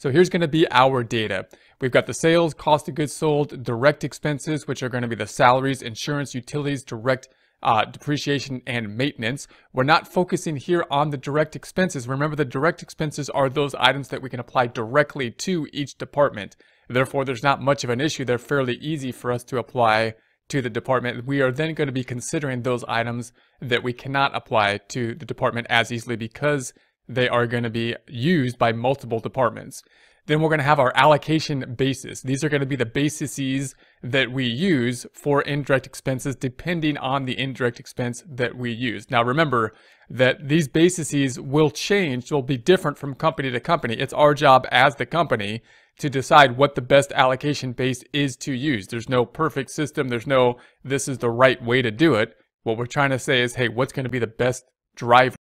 So here's going to be our data. We've got the sales, cost of goods sold, direct expenses, which are going to be the salaries, insurance, utilities, direct depreciation, and maintenance. We're not focusing here on the direct expenses. Remember, the direct expenses are those items that we can apply directly to each department. Therefore, there's not much of an issue. They're fairly easy for us to apply to the department. We are then going to be considering those items that we cannot apply to the department as easily because they are going to be used by multiple departments. Then we're going to have our allocation basis. These are going to be the bases that we use for indirect expenses depending on the indirect expense that we use. Now remember that these bases will change, will be different from company to company. It's our job as the company to decide what the best allocation base is to use. There's no perfect system. There's no, this is the right way to do it. What we're trying to say is, hey, what's going to be the best driver?